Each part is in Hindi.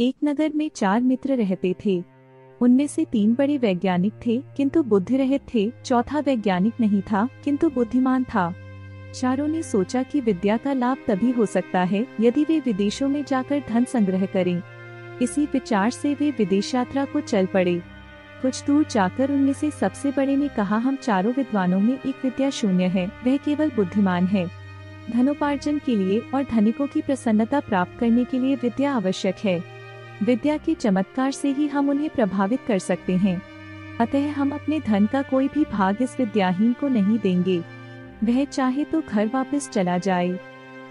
एक नगर में चार मित्र रहते थे। उनमें से तीन बड़े वैज्ञानिक थे किंतु बुद्धिरहित थे। चौथा वैज्ञानिक नहीं था किंतु बुद्धिमान था। चारों ने सोचा कि विद्या का लाभ तभी हो सकता है यदि वे विदेशों में जाकर धन संग्रह करें। इसी विचार से वे विदेश यात्रा को चल पड़े। कुछ दूर जाकर उनमें से सबसे बड़े ने कहा, हम चारों विद्वानों में एक विद्या शून्य है, वह केवल बुद्धिमान है। धनोपार्जन के लिए और धनिकों की प्रसन्नता प्राप्त करने के लिए विद्या आवश्यक है। विद्या के चमत्कार से ही हम उन्हें प्रभावित कर सकते हैं। अतः हम अपने धन का कोई भी भाग इस विद्याहीन को नहीं देंगे। वह चाहे तो घर वापस चला जाए।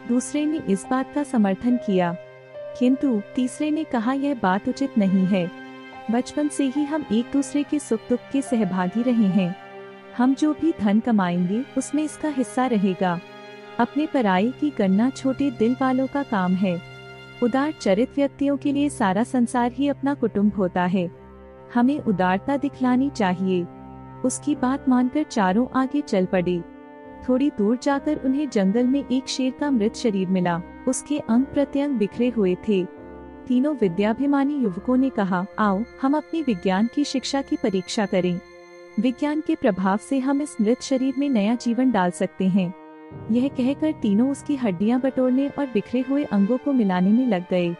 दूसरे ने इस बात का समर्थन किया, किंतु तीसरे ने कहा, यह बात उचित नहीं है। बचपन से ही हम एक दूसरे के सुख दुख के सहभागी रहे हैं। हम जो भी धन कमाएंगे उसमें इसका हिस्सा रहेगा। अपने पराये की गणना छोटे दिल वालों का काम है। उदार चरित व्यक्तियों के लिए सारा संसार ही अपना कुटुंब होता है। हमें उदारता दिखलानी चाहिए। उसकी बात मानकर चारों आगे चल पड़े। थोड़ी दूर जाकर उन्हें जंगल में एक शेर का मृत शरीर मिला। उसके अंग प्रत्यंग बिखरे हुए थे। तीनों विद्याभिमानी युवकों ने कहा, आओ हम अपनी विज्ञान की शिक्षा की परीक्षा करें। विज्ञान के प्रभाव से हम इस मृत शरीर में नया जीवन डाल सकते हैं। यह कहकर तीनों उसकी हड्डियां बटोरने और बिखरे हुए अंगों को मिलाने में लग गए।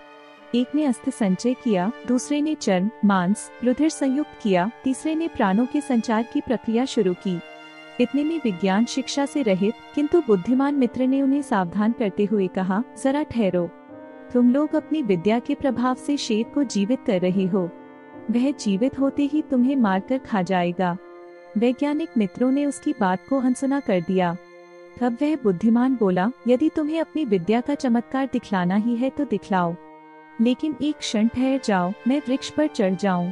एक ने अस्थि संचय किया, दूसरे ने चर्म, मांस, रुधिर संयुक्त किया, तीसरे ने प्राणों के संचार की प्रक्रिया शुरू की। इतने में विज्ञान शिक्षा से रहित किंतु बुद्धिमान मित्र ने उन्हें सावधान करते हुए कहा, जरा ठहरो, तुम लोग अपनी विद्या के प्रभाव से शेर को जीवित कर रहे हो। वह जीवित होते ही तुम्हें मारकर खा जाएगा। वैज्ञानिक मित्रों ने उसकी बात को अनसुना कर दिया। तब वह बुद्धिमान बोला, यदि तुम्हें अपनी विद्या का चमत्कार दिखलाना ही है तो दिखलाओ, लेकिन एक क्षण ठहर जाओ, मैं वृक्ष पर चढ़ जाऊं।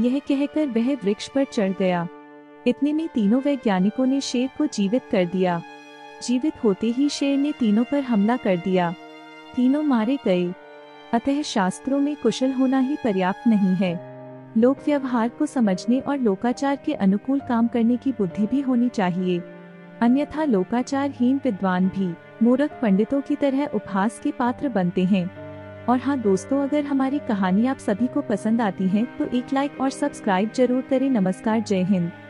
यह कहकर वह वृक्ष पर चढ़ गया। इतने में तीनों वैज्ञानिकों ने शेर को जीवित कर दिया। जीवित होते ही शेर ने तीनों पर हमला कर दिया। तीनों मारे गए। अतः शास्त्रों में कुशल होना ही पर्याप्त नहीं है, लोक व्यवहार को समझने और लोकाचार के अनुकूल काम करने की बुद्धि भी होनी चाहिए। अन्यथा लोकाचारहीन विद्वान भी मूर्ख पंडितों की तरह उपहास के पात्र बनते हैं। और हाँ दोस्तों, अगर हमारी कहानी आप सभी को पसंद आती है तो एक लाइक और सब्सक्राइब जरूर करें। नमस्कार, जय हिंद।